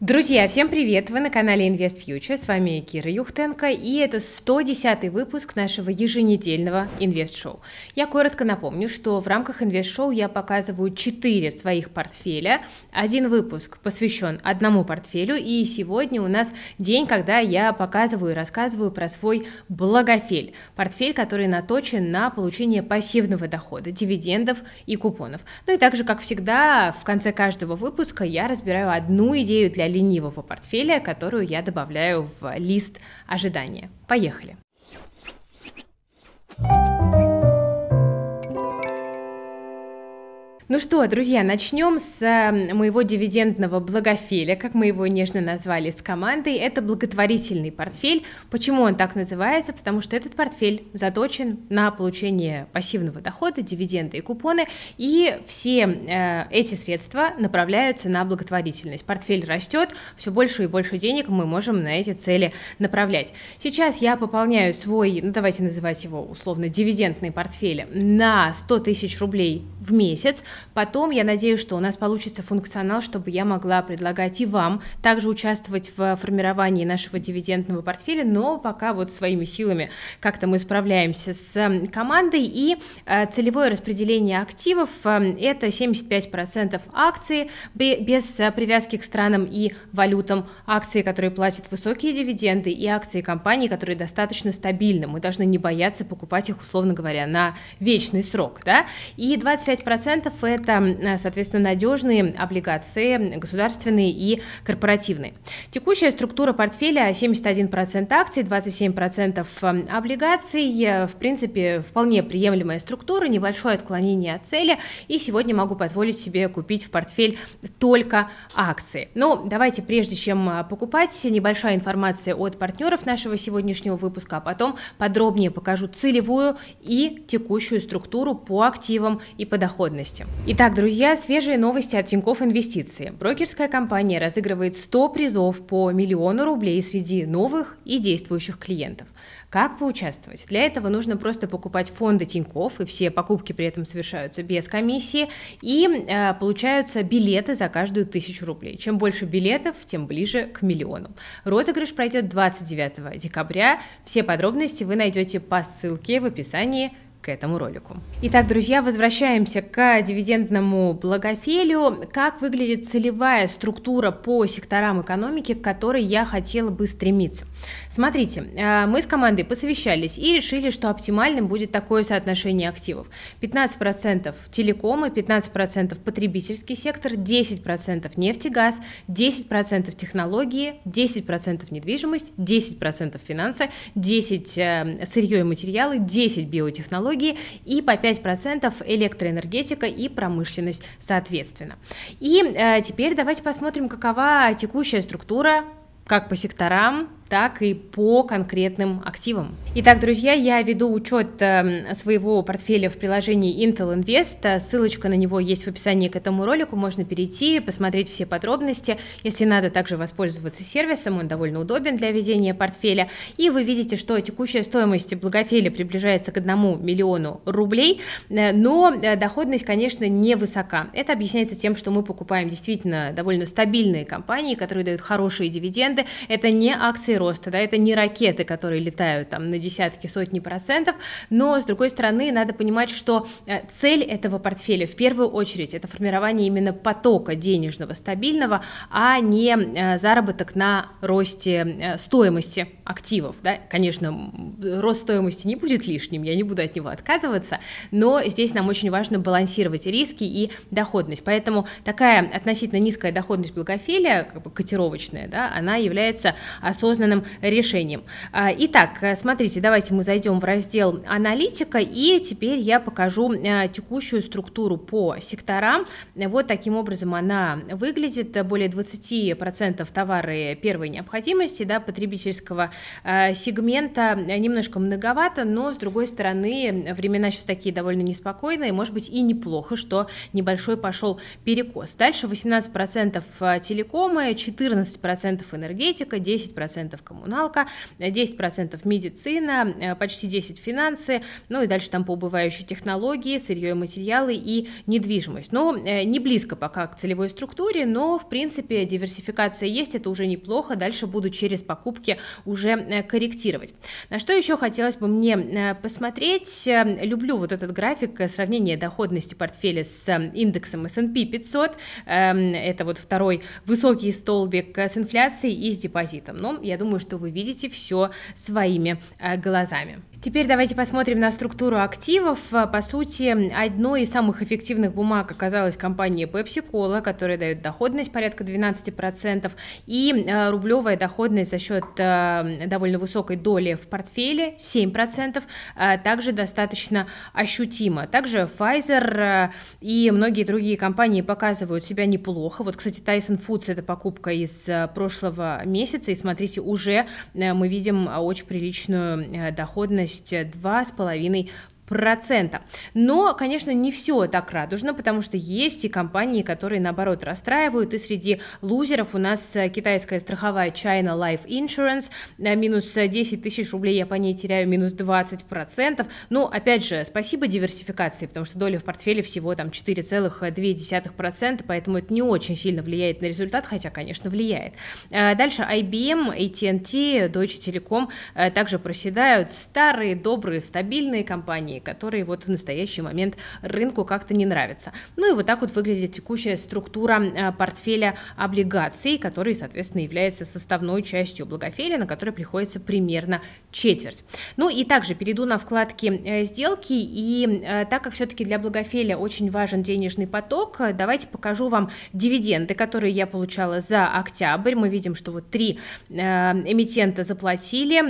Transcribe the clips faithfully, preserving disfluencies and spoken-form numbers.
Друзья, всем привет! Вы на канале Invest Future, с вами Кира Юхтенко, и это сто десятый выпуск нашего еженедельного Invest Show. Я коротко напомню, что в рамках Invest Show я показываю четыре своих портфеля, один выпуск посвящен одному портфелю, и сегодня у нас день, когда я показываю и рассказываю про свой Благофель, портфель, который наточен на получение пассивного дохода, дивидендов и купонов. Ну и также, как всегда, в конце каждого выпуска я разбираю одну идею для ленивого портфеля, которую я добавляю в лист ожидания. Поехали! Ну что, друзья, начнем с моего дивидендного благофеля, как мы его нежно назвали с командой. Это благотворительный портфель. Почему он так называется? Потому что этот портфель заточен на получение пассивного дохода, дивиденды и купоны, и все э, эти средства направляются на благотворительность. Портфель растет, все больше и больше денег мы можем на эти цели направлять. Сейчас я пополняю свой, ну давайте называть его условно дивидендный портфель, на сто тысяч рублей в месяц. Потом я надеюсь, что у нас получится функционал, чтобы я могла предлагать и вам также участвовать в формировании нашего дивидендного портфеля, но пока вот своими силами как-то мы справляемся с командой. И э, целевое распределение активов э, – это семьдесят пять процентов акций без привязки к странам и валютам, акции, которые платят высокие дивиденды, и акции компаний, которые достаточно стабильны. Мы должны не бояться покупать их, условно говоря, на вечный срок, да? И двадцать пять процентов это, соответственно, надежные облигации, государственные и корпоративные. Текущая структура портфеля: семьдесят один процент акций, двадцать семь процентов облигаций. В принципе, вполне приемлемая структура, небольшое отклонение от цели. И сегодня могу позволить себе купить в портфель только акции. Но давайте, прежде чем покупать, небольшая информация от партнеров нашего сегодняшнего выпуска, а потом подробнее покажу целевую и текущую структуру по активам и по доходности. Итак, друзья, свежие новости от Тинькофф Инвестиции. Брокерская компания разыгрывает сто призов по миллиону рублей среди новых и действующих клиентов. Как поучаствовать? Для этого нужно просто покупать фонды Тинькофф, и все покупки при этом совершаются без комиссии, и э, получаются билеты за каждую тысячу рублей. Чем больше билетов, тем ближе к миллиону. Розыгрыш пройдет двадцать девятого декабря. Все подробности вы найдете по ссылке в описании к этому ролику. Итак, друзья, возвращаемся к дивидендному благофелю. Как выглядит целевая структура по секторам экономики, к которой я хотела бы стремиться? Смотрите, мы с командой посовещались и решили, что оптимальным будет такое соотношение активов: пятнадцать процентов телекомы, пятнадцать процентов потребительский сектор, десять процентов нефть и газ, десять процентов технологии, десять процентов недвижимость, десять процентов финансы, десять процентов сырье и материалы, десять процентов биотехнологии, и по пять процентов электроэнергетика и промышленность соответственно. И э, теперь давайте посмотрим, какова текущая структура как по секторам, так и по конкретным активам. Итак, друзья, я веду учет своего портфеля в приложении Intel Invest. Ссылочка на него есть в описании к этому ролику. Можно перейти, посмотреть все подробности. Если надо, также воспользоваться сервисом. Он довольно удобен для ведения портфеля. И вы видите, что текущая стоимость благофеля приближается к одному миллиону рублей. Но доходность, конечно, невысока. Это объясняется тем, что мы покупаем действительно довольно стабильные компании, которые дают хорошие дивиденды. Это не акции роста, да, это не ракеты, которые летают там на десятки, сотни процентов, но с другой стороны надо понимать, что цель этого портфеля в первую очередь это формирование именно потока денежного стабильного, а не заработок на росте стоимости активов, да. Конечно, рост стоимости не будет лишним, я не буду от него отказываться, но здесь нам очень важно балансировать риски и доходность, поэтому такая относительно низкая доходность благофеля, как бы котировочная, да, она является осознанной решением. Итак, смотрите, давайте мы зайдем в раздел аналитика, и теперь я покажу текущую структуру по секторам. Вот таким образом она выглядит: более двадцати процентов товары первой необходимости, да, потребительского сегмента, немножко многовато, но с другой стороны времена сейчас такие довольно неспокойные, может быть и неплохо, что небольшой пошел перекос. Дальше восемнадцать процентов телекомы, четырнадцать процентов энергетика, десять процентов десять процентов коммуналка, десять процентов медицина, почти десять процентов финансы, ну и дальше там по убывающей технологии, сырье и материалы и недвижимость. Но не близко пока к целевой структуре, но в принципе диверсификация есть, это уже неплохо, дальше буду через покупки уже корректировать. На что еще хотелось бы мне посмотреть, люблю вот этот график сравнения доходности портфеля с индексом эс энд пи пятьсот, это вот второй высокий столбик с инфляцией и с депозитом, но я думаю, что вы видите все своими глазами. Теперь давайте посмотрим на структуру активов. По сути, одной из самых эффективных бумаг оказалась компания PepsiCo, которая дает доходность порядка двенадцати процентов и рублевая доходность за счет довольно высокой доли в портфеле семь процентов, также достаточно ощутимо. Также Pfizer и многие другие компании показывают себя неплохо. Вот, кстати, Tyson Foods – это покупка из прошлого месяца, и смотрите, уже мы видим очень приличную доходность, два с половиной процента. Но, конечно, не все так радужно, потому что есть и компании, которые, наоборот, расстраивают, и среди лузеров у нас китайская страховая China Life Insurance, минус десять тысяч рублей, я по ней теряю минус двадцать процентов, но, опять же, спасибо диверсификации, потому что доля в портфеле всего там четыре целых две десятых процента, поэтому это не очень сильно влияет на результат, хотя, конечно, влияет. Дальше ай би эм, эй ти энд ти, Deutsche Telekom также проседают, старые, добрые, стабильные компании, которые вот в настоящий момент рынку как-то не нравятся. Ну и вот так вот выглядит текущая структура портфеля облигаций, который, соответственно, является составной частью Благофеля, на которой приходится примерно четверть. Ну и также перейду на вкладки сделки, и так как все-таки для Благофеля очень важен денежный поток, давайте покажу вам дивиденды, которые я получала за октябрь. Мы видим, что вот три эмитента заплатили,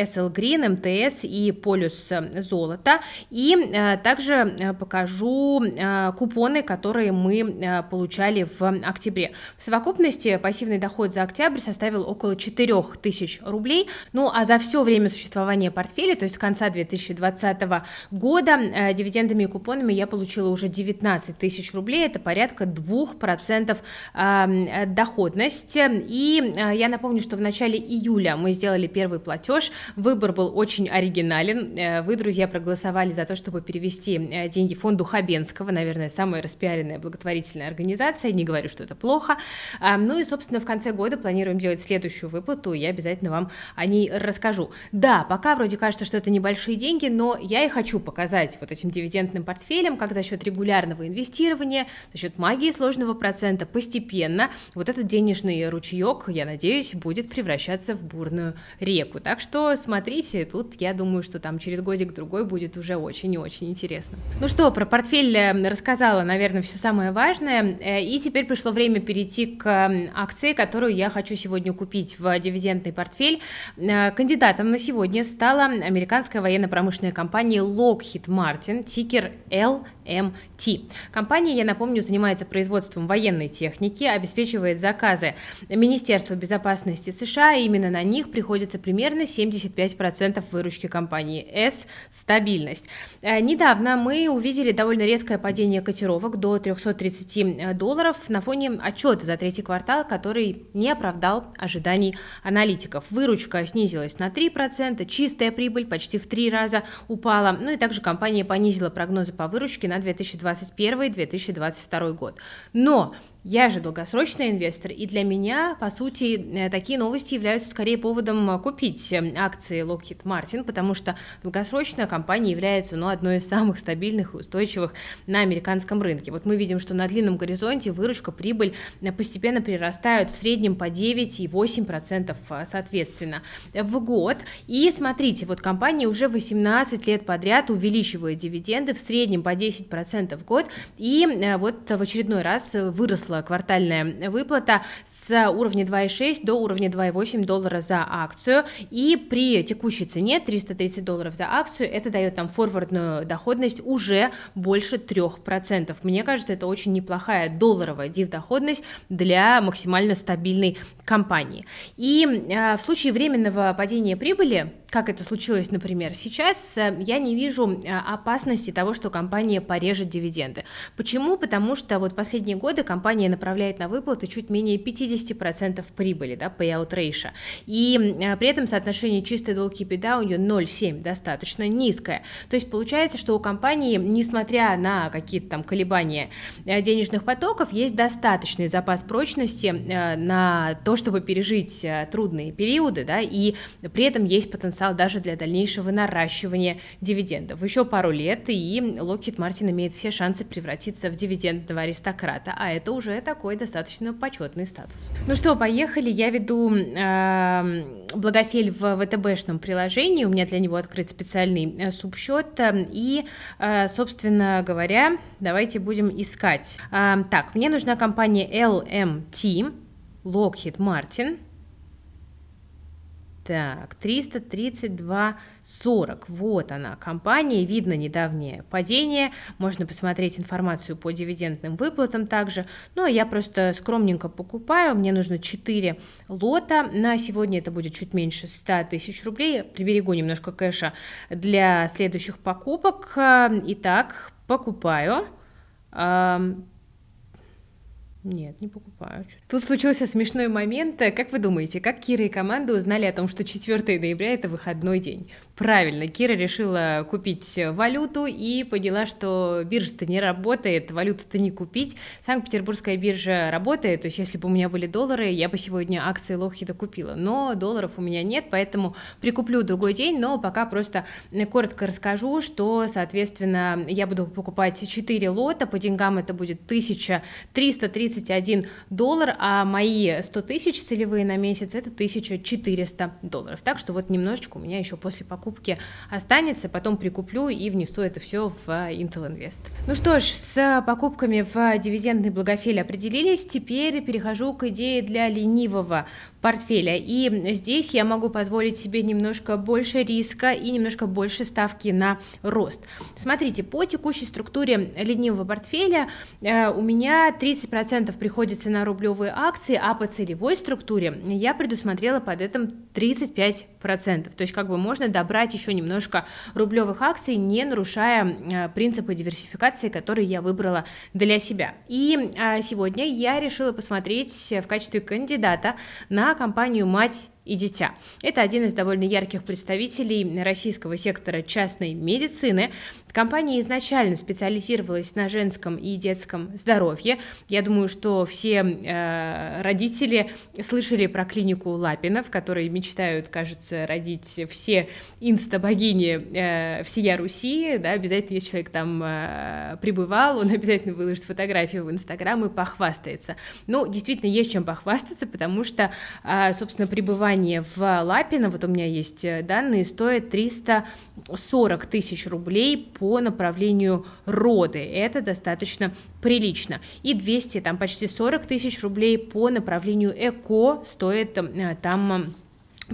эс эл Green, эм тэ эс и Полюс Золото. И а, также покажу а, купоны, которые мы а, получали в октябре. В совокупности пассивный доход за октябрь составил около четырёх тысяч рублей. Ну а за все время существования портфеля, то есть с конца две тысячи двадцатого года, а, дивидендами и купонами я получила уже девятнадцать тысяч рублей. Это порядка двух процентов а, доходности. И а, я напомню, что в начале июля мы сделали первый платеж. Выбор был очень оригинален. Вы, друзья, проголосовали. Голосовали за то, чтобы перевести деньги фонду Хабенского, наверное, самая распиаренная благотворительная организация, не говорю, что это плохо. Ну и, собственно, в конце года планируем делать следующую выплату, я обязательно вам о ней расскажу. Да, пока вроде кажется, что это небольшие деньги, но я и хочу показать вот этим дивидендным портфелем, как за счет регулярного инвестирования, за счет магии сложного процента постепенно вот этот денежный ручеек, я надеюсь, будет превращаться в бурную реку. Так что смотрите, тут я думаю, что там через годик-другой будет уже очень и очень интересно. Ну что, про портфель рассказала, наверное, все самое важное, и теперь пришло время перейти к акции, которую я хочу сегодня купить в дивидендный портфель. Кандидатом на сегодня стала американская военно-промышленная компания Lockheed Martin, тикер эл эм ти. Компания, я напомню, занимается производством военной техники, обеспечивает заказы Министерства безопасности США, и именно на них приходится примерно семьдесят пять процентов выручки компании. С стабильно. Недавно мы увидели довольно резкое падение котировок до трёхсот тридцати долларов на фоне отчета за третий квартал, который не оправдал ожиданий аналитиков. Выручка снизилась на три процента, чистая прибыль почти в три раза упала, ну и также компания понизила прогнозы по выручке на две тысячи двадцать первый — две тысячи двадцать второй год. Но я же долгосрочный инвестор, и для меня, по сути, такие новости являются скорее поводом купить акции Lockheed Martin, потому что долгосрочная компания является, ну, одной из самых стабильных и устойчивых на американском рынке. Вот мы видим, что на длинном горизонте выручка, прибыль постепенно прирастают в среднем по девять и восемь процентов соответственно в год. И смотрите, вот компания уже восемнадцать лет подряд увеличивает дивиденды в среднем по десять процентов в год, и вот в очередной раз выросла квартальная выплата с уровня двух целых шести десятых до уровня двух целых восьми десятых доллара за акцию, и при текущей цене триста тридцать долларов за акцию это дает нам форвардную доходность уже больше трёх процентов. Мне кажется, это очень неплохая долларовая дивдоходность для максимально стабильной компании. И в случае временного падения прибыли, как это случилось, например, сейчас, я не вижу опасности того, что компания порежет дивиденды. Почему? Потому что вот последние годы компания компания направляет на выплаты чуть менее пятьдесят процентов прибыли, да, payout ratio. И а, при этом соотношение чистой долг и беда у нее ноль целых семь десятых, достаточно низкое. То есть получается, что у компании, несмотря на какие-то там колебания денежных потоков, есть достаточный запас прочности а, на то, чтобы пережить а, трудные периоды, да, и при этом есть потенциал даже для дальнейшего наращивания дивидендов. Еще пару лет, и Lockheed Martin имеет все шансы превратиться в дивидендного аристократа, а это уже такой достаточно почетный статус. Ну что, поехали, я веду э, Благофель в ВТБшном приложении, у меня для него открыт специальный субсчет, и, э, собственно говоря, давайте будем искать. Э, так, мне нужна компания эл эм ти, Lockheed Martin. Так, триста тридцать два сорок, вот она, компания, видно недавнее падение, можно посмотреть информацию по дивидендным выплатам также, ну, а я просто скромненько покупаю, мне нужно четыре лота, на сегодня это будет чуть меньше ста тысяч рублей, приберегу немножко кэша для следующих покупок, итак, покупаю. Нет, не покупаю. Тут случился смешной момент. Как вы думаете, как Кира и команда узнали о том, что четвёртое ноября это выходной день? Правильно, Кира решила купить валюту и поняла, что биржа-то не работает, валюту-то не купить. Санкт-Петербургская биржа работает, то есть если бы у меня были доллары, я бы сегодня акции Lockheed купила, но долларов у меня нет, поэтому прикуплю другой день, но пока просто коротко расскажу, что, соответственно, я буду покупать четыре лота, по деньгам это будет тысяча триста тридцать один доллар, а мои сто тысяч целевые на месяц это тысяча четыреста долларов. Так что вот немножечко у меня еще после покупки останется, потом прикуплю и внесу это все в Intel Invest. Ну что ж, с покупками в дивидендный Благофель определились, теперь перехожу к идее для ленивого портфеля. И здесь я могу позволить себе немножко больше риска и немножко больше ставки на рост. Смотрите, по текущей структуре ленивого портфеля э, у меня тридцать процентов приходится на рублевые акции, а по целевой структуре я предусмотрела под этим тридцать пять процентов. То есть как бы можно добрать еще немножко рублевых акций, не нарушая э, принципы диверсификации, которые я выбрала для себя. И э, сегодня я решила посмотреть в качестве кандидата на компанию «Мать и Дитя». Это один из довольно ярких представителей российского сектора частной медицины. Компания изначально специализировалась на женском и детском здоровье. Я думаю, что все э, родители слышали про клинику Лапино, в которой мечтают, кажется, родить все инстабогини э, всея Руси. Да, обязательно, если человек там э, пребывал, он обязательно выложит фотографию в Инстаграм и похвастается. Ну, действительно, есть чем похвастаться, потому что, э, собственно, пребывание в Лапино, вот у меня есть данные, стоит триста сорок тысяч рублей по направлению роды, это достаточно прилично, и двести, там почти сорок тысяч рублей по направлению эко стоит там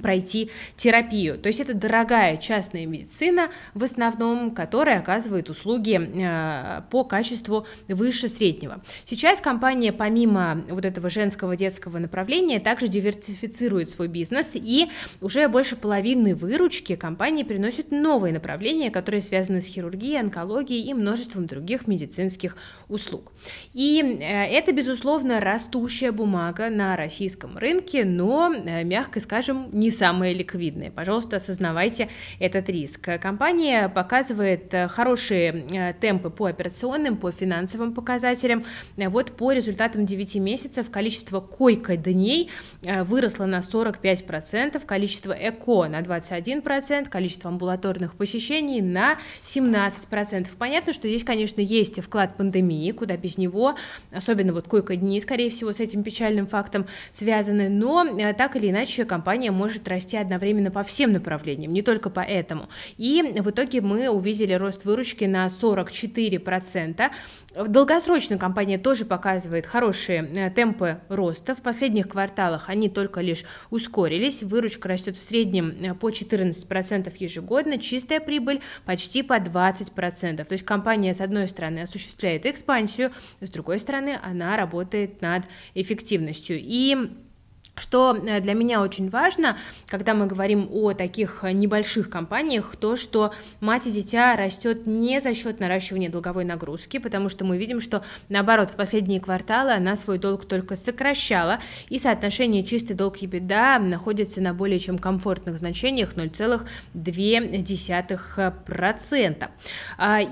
пройти терапию, то есть это дорогая частная медицина в основном, которая оказывает услуги э, по качеству выше среднего. Сейчас компания помимо вот этого женского детского направления также диверсифицирует свой бизнес, и уже больше половины выручки компании приносят новые направления, которые связаны с хирургией, онкологией и множеством других медицинских услуг. И э, это, безусловно, растущая бумага на российском рынке, но, э, мягко скажем, не самые ликвидные. Пожалуйста, осознавайте этот риск. Компания показывает хорошие темпы по операционным, по финансовым показателям. Вот по результатам девяти месяцев количество койко-дней выросло на сорок пять процентов, количество эко на двадцать один процент, количество амбулаторных посещений на семнадцать процентов. Понятно, что здесь, конечно, есть вклад пандемии, куда без него, особенно вот койко-дни, скорее всего, с этим печальным фактом связаны, но так или иначе компания может может расти одновременно по всем направлениям, не только по этому. И в итоге мы увидели рост выручки на сорок четыре процента. Долгосрочно компания тоже показывает хорошие темпы роста. В последних кварталах они только лишь ускорились. Выручка растет в среднем по четырнадцать процентов ежегодно, чистая прибыль почти по двадцать процентов. То есть компания, с одной стороны, осуществляет экспансию, с другой стороны, она работает над эффективностью. И Что для меня очень важно, когда мы говорим о таких небольших компаниях, то, что «Мать и дитя» растет не за счет наращивания долговой нагрузки, потому что мы видим, что, наоборот, в последние кварталы она свой долг только сокращала, и соотношение чистый долг и EBITDA находится на более чем комфортных значениях ноль целых две десятых процента.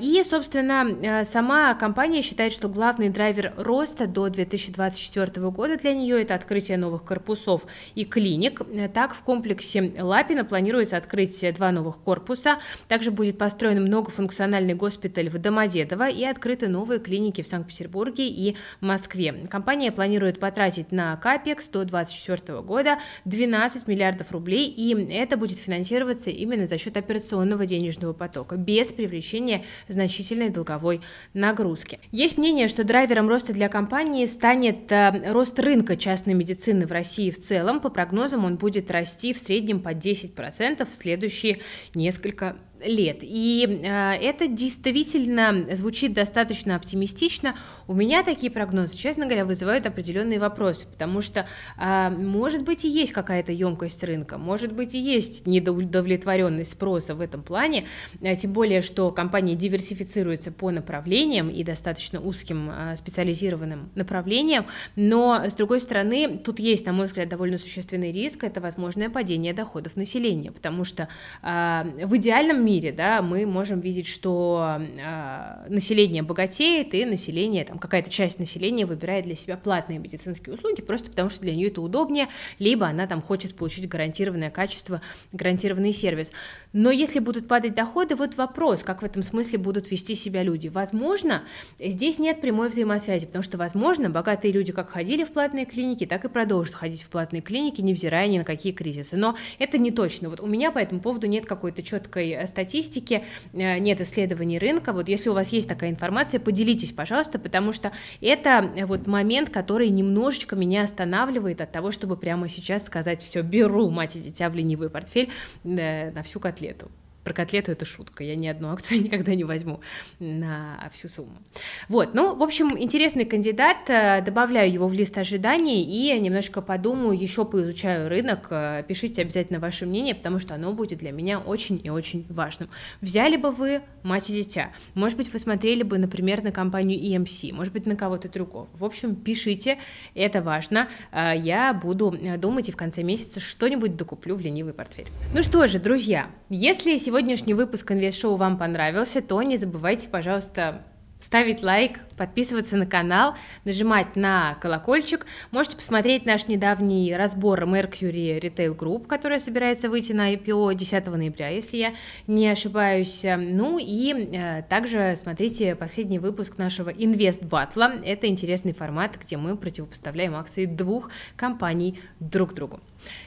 И, собственно, сама компания считает, что главный драйвер роста до две тысячи двадцать четвёртого года для нее – это открытие новых корпусов и клиник. Так, в комплексе Лапино планируется открыть два новых корпуса, также будет построен многофункциональный госпиталь в Домодедово и открыты новые клиники в Санкт-Петербурге и Москве. Компания планирует потратить на капекс до две тысячи двадцать четвёртого года двенадцать миллиардов рублей, и это будет финансироваться именно за счет операционного денежного потока, без привлечения значительной долговой нагрузки. Есть мнение, что драйвером роста для компании станет рост рынка частной медицины в России в целом. По прогнозам, он будет расти в среднем по десять процентов в следующие несколько лет. И э, это действительно звучит достаточно оптимистично. У меня такие прогнозы, честно говоря, вызывают определенные вопросы, потому что, э, может быть, и есть какая-то емкость рынка, может быть, и есть недовлетворенность спроса в этом плане, э, тем более, что компания диверсифицируется по направлениям и достаточно узким э, специализированным направлениям, но, с другой стороны, тут есть, на мой взгляд, довольно существенный риск, это возможное падение доходов населения, потому что э, в идеальном мире, да, мы можем видеть, что э, население богатеет, и население, там, какая-то часть населения выбирает для себя платные медицинские услуги, просто потому что для нее это удобнее, либо она там хочет получить гарантированное качество, гарантированный сервис. Но если будут падать доходы, вот вопрос, как в этом смысле будут вести себя люди. Возможно, здесь нет прямой взаимосвязи, потому что, возможно, богатые люди как ходили в платные клиники, так и продолжат ходить в платные клиники, невзирая ни на какие кризисы. Но это не точно. Вот у меня по этому поводу нет какой-то четкой статистики, нет исследований рынка. Вот если у вас есть такая информация, поделитесь, пожалуйста, потому что это вот момент, который немножечко меня останавливает от того, чтобы прямо сейчас сказать: все, беру «Мать и дитя» в ленивый портфель на всю котлету. Про котлету это шутка, я ни одну акцию никогда не возьму на всю сумму. Вот, ну, в общем, интересный кандидат, добавляю его в лист ожиданий и немножко подумаю, еще поизучаю рынок, пишите обязательно ваше мнение, потому что оно будет для меня очень и очень важным. Взяли бы вы «Мать и дитя», может быть, вы смотрели бы, например, на компанию и эм си, может быть, на кого-то другого. В общем, пишите, это важно, я буду думать и в конце месяца что-нибудь докуплю в ленивый портфель. Ну что же, друзья, если сегодня Сегодняшний выпуск Invest Show вам понравился, то не забывайте, пожалуйста, ставить лайк, подписываться на канал, нажимать на колокольчик. Можете посмотреть наш недавний разбор Mercury Retail Group, которая собирается выйти на ай пи о десятого ноября, если я не ошибаюсь. Ну и э, также смотрите последний выпуск нашего Инвест Батла. Это интересный формат, где мы противопоставляем акции двух компаний друг другу.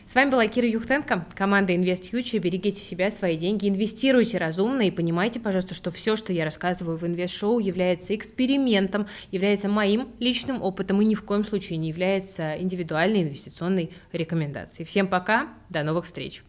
С вами была Кира Юхтенко, команда Invest Future. Берегите себя, свои деньги, инвестируйте разумно и понимайте, пожалуйста, что все, что я рассказываю в Invest Show, является экспериментом, является моим личным опытом и ни в коем случае не является индивидуальной инвестиционной рекомендацией. Всем пока, до новых встреч!